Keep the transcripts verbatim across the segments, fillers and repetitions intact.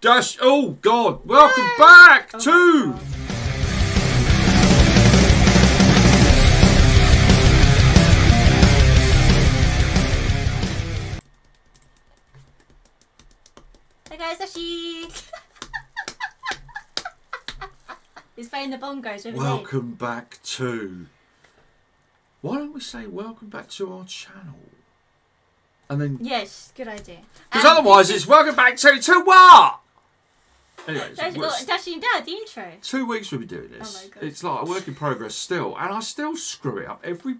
dash. Oh God! Welcome Yay! back oh. to. He's playing the bongos with Welcome me. back to. Why don't we say welcome back to our channel? And then. Yes, good idea. Because otherwise it's welcome back to to what? Anyway, well, Dashing Dad, the intro. Two weeks we'll be doing this. Oh my God. It's like a work in progress still, and I still screw it up every,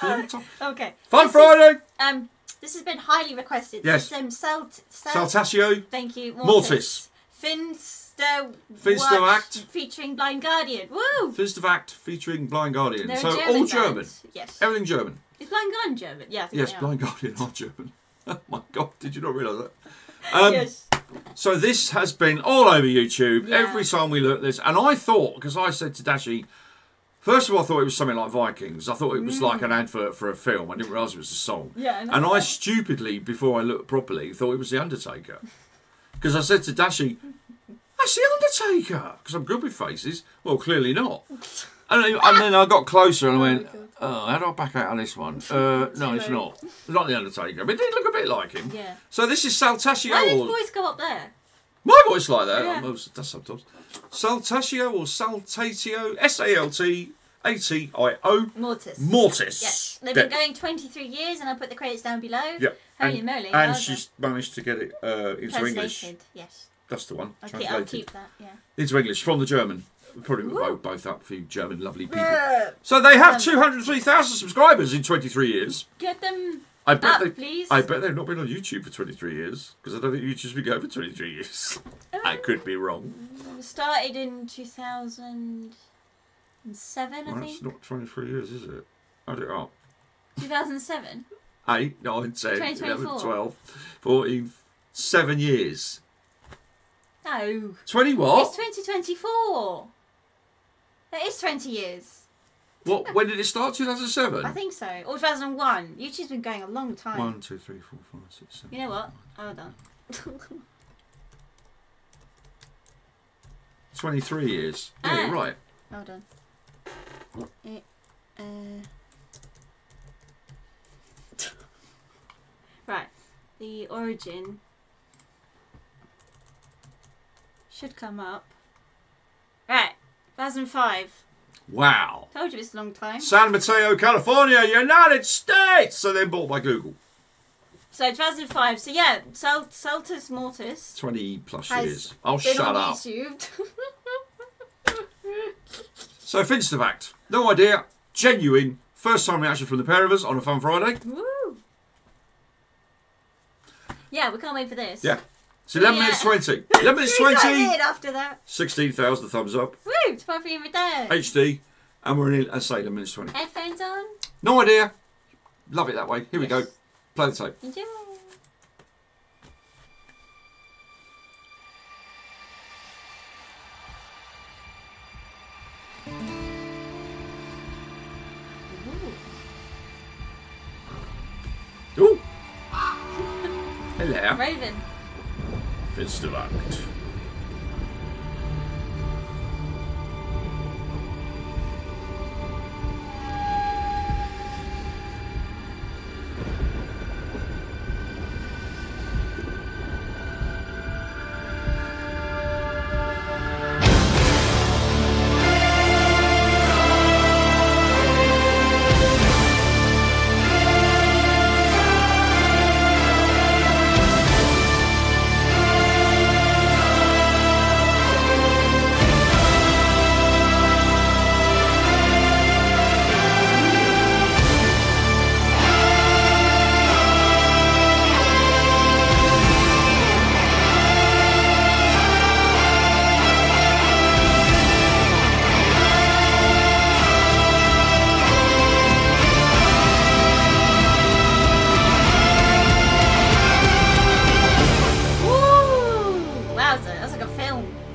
every time. Okay. Fun this Friday. Is, um. This has been highly requested. Yes. It's, um, Salt, Salt, Saltatio. Thank you. Mortis. Finsterwacht. Finsterwacht. Featuring Blind Guardian. Woo! Finsterwacht featuring Blind Guardian. They're so German all German. Band. Yes. Everything German. Is Blind Guardian German? Yeah. I think yes, they are. Blind Guardian are German. Oh my God! Did you not realise that? Um, yes. So this has been all over YouTube. Yeah. Every time we look at this, and I thought, because I said to Dashi, first of all, I thought it was something like Vikings. I thought it was mm. like an advert for a film. I didn't realise it was a song. Yeah, and I stupidly, before I looked properly, thought it was The Undertaker. Because I said to Dashi, that's The Undertaker. Because I'm good with faces. Well, clearly not. And, and then I got closer and I went, oh, how do I back out on this one? Uh, no, it's not. It's not The Undertaker. But it did look a bit like him. Yeah. So this is Saltatio. Why did your voice go up there? My voice like that. Yeah. Oh, that's sometimes. Saltatio or Saltatio, S A L T A T I O. Mortis. Mortis. Yes. They've been going twenty-three years, and I'll put the credits down below. Yep. Holy and, moly. And she's that? managed to get it uh, into English. Yes. That's the one. I'll keep, I'll keep that, yeah. Into English from the German. We probably both, both up for you German lovely people. Yeah. So they have um, two hundred three thousand subscribers in twenty-three years. Get them. I bet, up, they, please. I bet they've not been on YouTube for twenty-three years, because I don't think YouTube's been going for twenty-three years. Um, I could be wrong. Started in two thousand seven, well, I think. That's not twenty-three years, is it? Add it up. two thousand seven? eight, nine, ten, eleven, twelve, fourteen, seven years. No. twenty what? It's twenty twenty-four. That is twenty years. What? When did it start? two thousand seven? I think so. Or two thousand one. YouTube's been going a long time. one, two, three, four, five, six, seven. You know what? Hold on. twenty-three years. Yeah, uh, you're right. Hold on. It, uh... Right. The origin should come up. Right. two thousand five. Wow. Told you it's a long time. San Mateo, California, United States. So then bought by Google. So two thousand five. So yeah, Sal Saltus Mortis. twenty plus years. Oh, shut up. So Finsterwacht. No idea. Genuine. First time reaction from the pair of us on a Fun Friday. Woo. Yeah, we can't wait for this. Yeah. It's eleven yeah. minutes twenty. Eleven minutes twenty. After that, sixteen thousand thumbs up. Woo! Time for your return. H D, and we're in. I say eleven minutes twenty. Headphones on. No idea. Love it that way. Here yes. we go. Play the tape. Enjoy. Ooh. Ooh. Hello. Raven. Finsterwacht.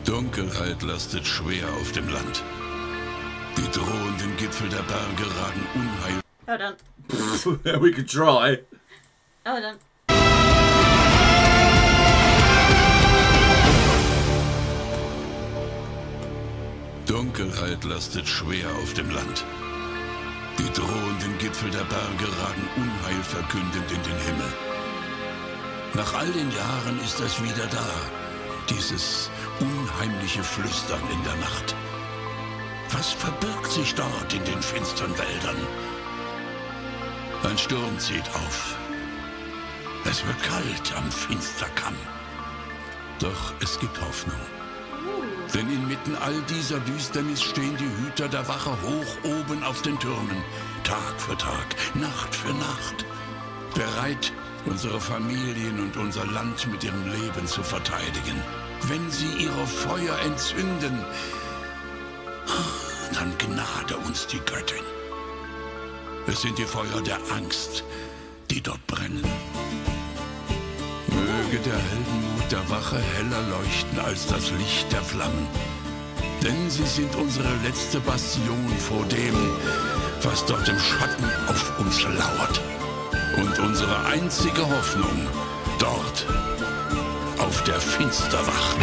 Dunkelheit lastet schwer auf dem Land. Die drohenden Gipfel der Berge ragen unheil. Hold on. Pff, we could try. Hold on. Dunkelheit lastet schwer auf dem Land. Die drohenden Gipfel der Berge ragen unheilverkündend in den Himmel. Nach all den Jahren ist es wieder da, dieses unheimliche Flüstern in der Nacht. Was verbirgt sich dort in den finsteren Wäldern? Ein Sturm zieht auf. Es wird kalt am Finsterkamm. Doch es gibt Hoffnung. Denn inmitten all dieser Düsternis stehen die Hüter der Wache hoch oben auf den Türmen. Tag für Tag, Nacht für Nacht. Bereit, unsere Familien und unser Land mit ihrem Leben zu verteidigen. Wenn sie ihre Feuer entzünden, dann gnade uns die Göttin. Es sind die Feuer der Angst, die dort brennen. Möge der Heldenmut der Wache heller leuchten als das Licht der Flammen. Denn sie sind unsere letzte Bastion vor dem, was dort im Schatten auf uns lauert. Und unsere einzige Hoffnung dort, auf der Finsterwacht.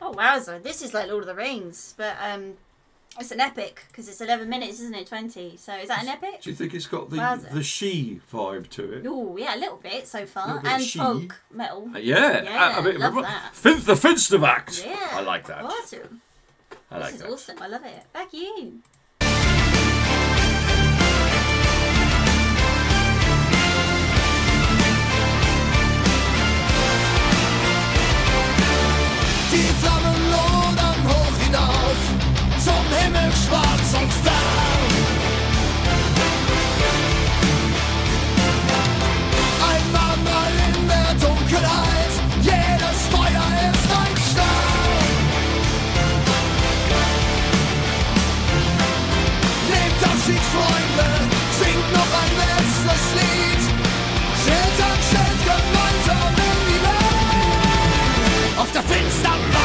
Oh wowza, this is like Lord of the Rings, but um, it's an epic, because it's eleven minutes, isn't it, twenty? So is that an epic? Do you think it's got the Wowza. the she vibe to it? Oh, yeah, a little bit so far. Bit and she. folk metal. Uh, yeah. yeah I, I mean, love that. Fin the Finsterwacht. Yeah. I like that. Awesome. I like this is that. awesome. I love it. Back you. Die Flammen lodern hoch hinauf. Zum Himmel schwarz und fern. Ein Wanderer in der Dunkelheit, jedes Feuer ist ein Stern. Lebt das Lied, Freunde, singt noch ein letztes Lied. Schild an Schild, gemeinsam in die Welt. Auf der Finsterwacht.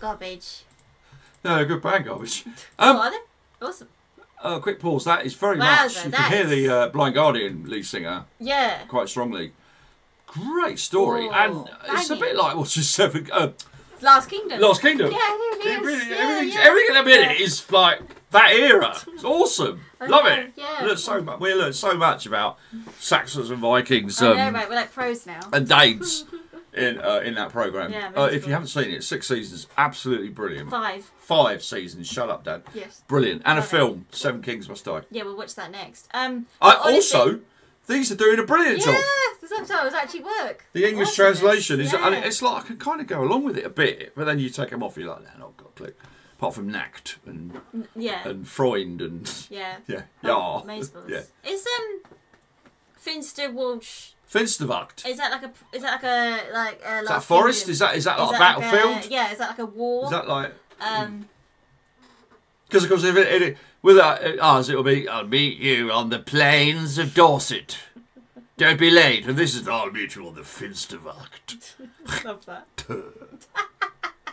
Garbage. No, good brand garbage. Um, oh, awesome. Uh, quick pause. That is very wow, much. You can hear the uh, Blind Guardian lead singer. Yeah. Quite strongly. Great story, oh, and it's a bit like what's his seven. Uh, Last Kingdom. Last Kingdom. Yeah, it is. It really, yeah, everything, yeah. everything in a minute yeah. is like that era. It's awesome. I Love know, it. Yeah. We learned so much. We learned so much about Saxons and Vikings. Um, I know, right? We're like pros now. And Danes. In, uh, in that programme. Yeah, uh, if cool. you haven't seen it, six seasons, absolutely brilliant. Five. Five seasons, shut up, Dad. Yes. Brilliant. And okay. a film, Seven Kings Must Die. Yeah, we'll watch that next. Um, I, honestly, also, these are doing a brilliant yeah, job. Yes, the subtitles actually work. The English awesome. translation, is, yeah. and it's like, I can kind of go along with it a bit, but then you take them off, you're like, no, I've got to click. Apart from Nacht and, yeah. and Freund and... Yeah. Yeah. Oh, yeah. yeah. Is um, Finsterwacht... Finsterwacht. Is that like a? Is that like a like? A, like is that a forest? Is that is that like is that a battlefield? Like a, yeah. Is that like a war? Is that like? Um. Because of course, if it, it, with ours, it'll be I'll meet you on the plains of Dorset. Don't be late. And this is I'll meet you on the Finsterwacht. Love that.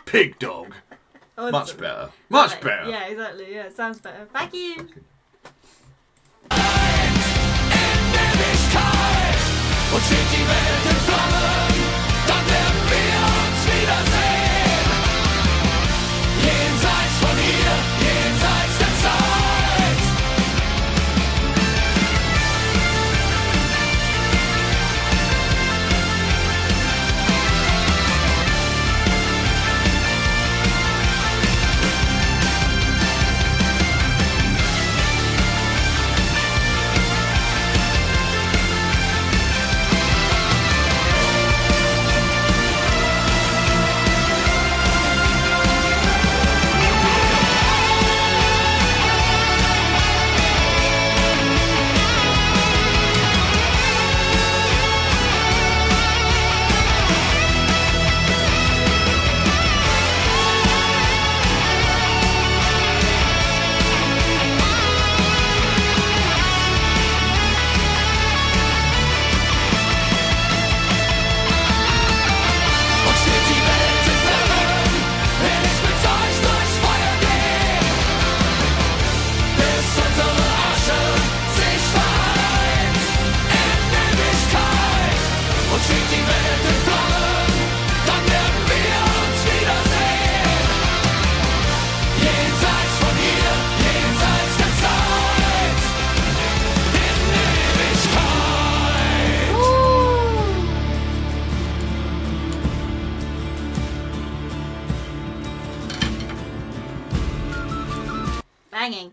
Pig dog. Awesome. Much better. Much right. better. Yeah. Exactly. Yeah. Sounds better. Thank you. Okay. und steht die Welt in Flammen, dann werden wir uns wiedersehen. Jenseits von hier, jenseits der Zeit.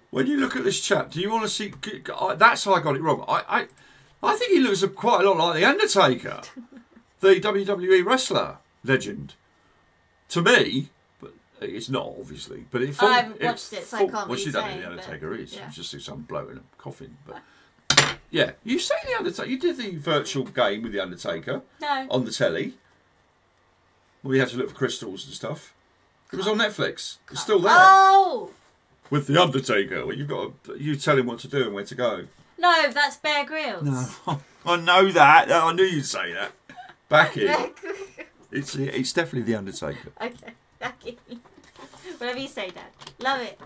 When you look at this chap, do you want to see? That's how I got it wrong. I, I, I think he looks quite a lot like The Undertaker, the W W E wrestler legend. To me, but it's not obviously. But it formed, I've watched it, it so formed, I can't. Well, she doesn't know The Undertaker is. Yeah. She's just some bloke in a coffin. But yeah, you say The Undertaker. You did the virtual game with The Undertaker. No. On the telly. Well, you have to look for crystals and stuff. It was on Netflix. It's still there. Oh. With The Undertaker, well, you've got to, you tell him what to do and where to go. No, that's Bear Grylls. No, I know that. I knew you'd say that. Back in. it's it's definitely The Undertaker. Okay, back in. Whatever you say, Dad. Love it.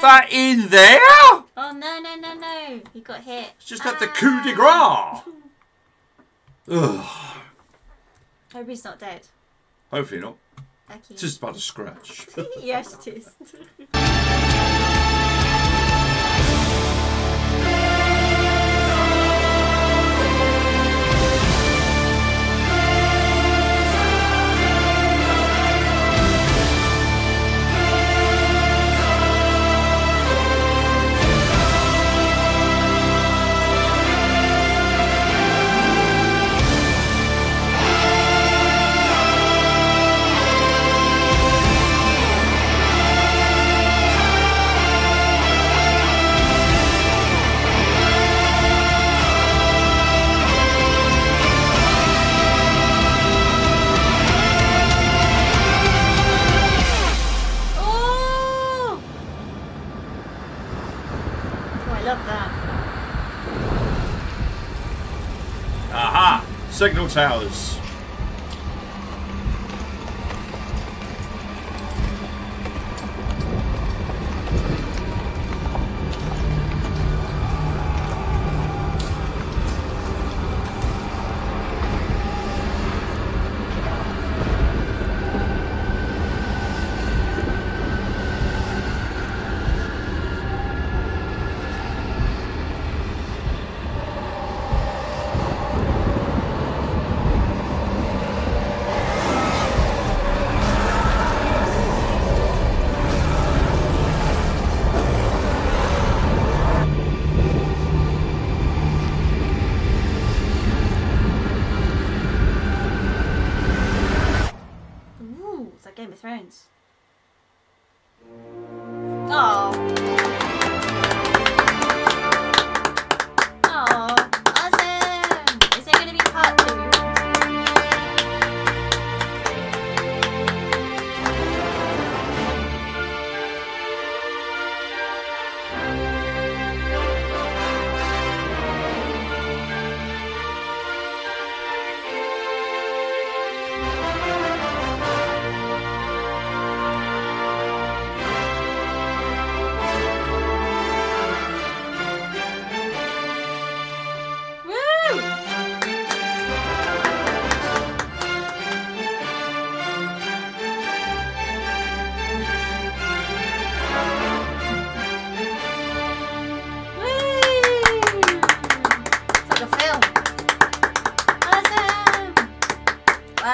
That in there? Oh Oh, no, no, no, no. He got hit. It's just ah. at the coup de grace. Ugh. I hope he's not dead. Hopefully not. Okay. It's just about a scratch. Yes, it is. Signal towers. Friends. Oh. Oh, awesome. Is there going to be part two?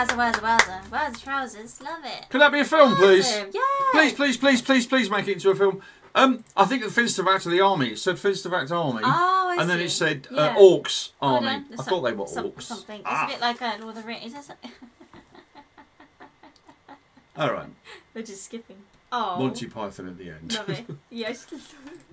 Wowza, wowza, wowza, trousers, love it. Can that be a film, awesome. Please? Yeah. Please, please, please, please, please make it into a film. Um, I think the Finsterwacht of the army. It said Finsterwacht army. Oh, I see. And then it said uh, yeah. Orcs army. Oh, no, I thought they were some, orcs. Something. Ah. It's a bit like uh, Lord of the Rings. All right. We're just skipping. Oh. Monty Python at the end. Love it. Yes.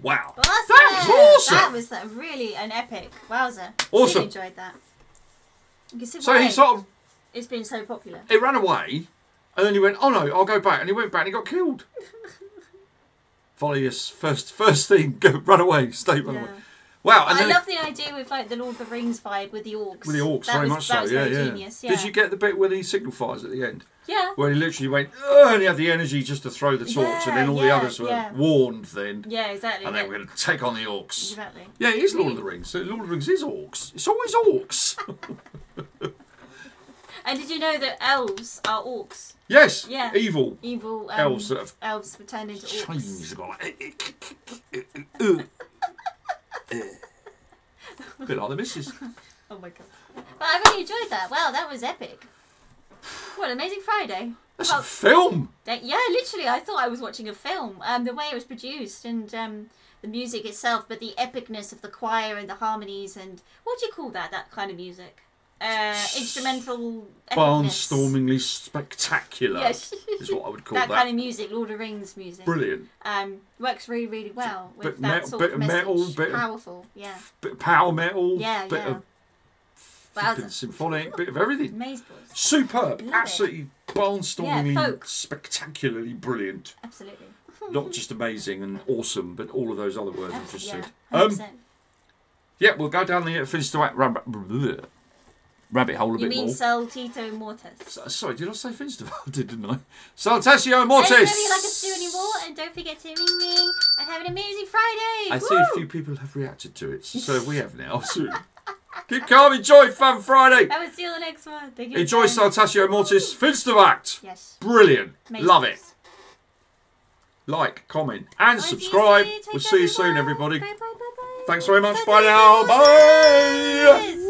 Wow. Awesome. That was awesome. That was like, really an epic. Wowza. Awesome. I really enjoyed that. So he sort of. It's been so popular. It ran away, and then he went, oh no, I'll go back. And he went back and he got killed. Follow your first, first thing, go run away, stay run yeah. away. Wow. And I love it, the idea with like the Lord of the Rings vibe with the orcs. With the orcs, that very was, much so, yeah, yeah. Genius, yeah. Did you get the bit where the signal fires at the end? Yeah. Where he literally went, oh, and he had the energy just to throw the torch, yeah, and then all yeah, the others were yeah. warned then. Yeah, exactly. And then we're going to take on the orcs. Exactly. Yeah, it is Lord of the Rings. So Lord of the Rings is orcs. It's always orcs. And did you know that elves are orcs? Yes. Yeah. Evil. Evil um, elves that have elves were turned into orcs. A bit like the missus. Oh my god! But I really enjoyed that. Wow, that was epic. What an amazing Friday! That's well, a film. Yeah, literally, I thought I was watching a film. Um, the way it was produced and um, the music itself, but the epicness of the choir and the harmonies and what do you call that? That kind of music. Uh, instrumental barnstormingly spectacular yes. is what I would call that. That kind of music, Lord of Rings music. Brilliant. Um, works really, really well with bit that metal, sort of bit message. Metal, bit powerful, yeah. Bit of power metal, yeah, bit yeah. of well, symphonic, bit of everything. Maze Boys. Superb, love absolutely barnstormingly, yeah, spectacularly brilliant. Absolutely. Not just amazing and awesome, but all of those other words I've just said. Yeah, we'll go down the uh, Finsterwacht. rabbit hole a you bit more. You mean Saltatio Mortis. So, sorry, did I say Finsterwacht, didn't I? Saltatio Mortis! If you like us to do any more, and don't forget to ring ring and have an amazing Friday! I Woo! see a few people have reacted to it, so we have now. So keep calm, enjoy Fun Friday! I will see you the next one. Thank you enjoy Saltatio Mortis, Finsterwacht! Yes. Brilliant. Amazing. Love it. Like, comment, and bye subscribe. See we'll see you soon, everybody. Bye, bye, bye, bye. Thanks very much. Bye, bye now. Bye.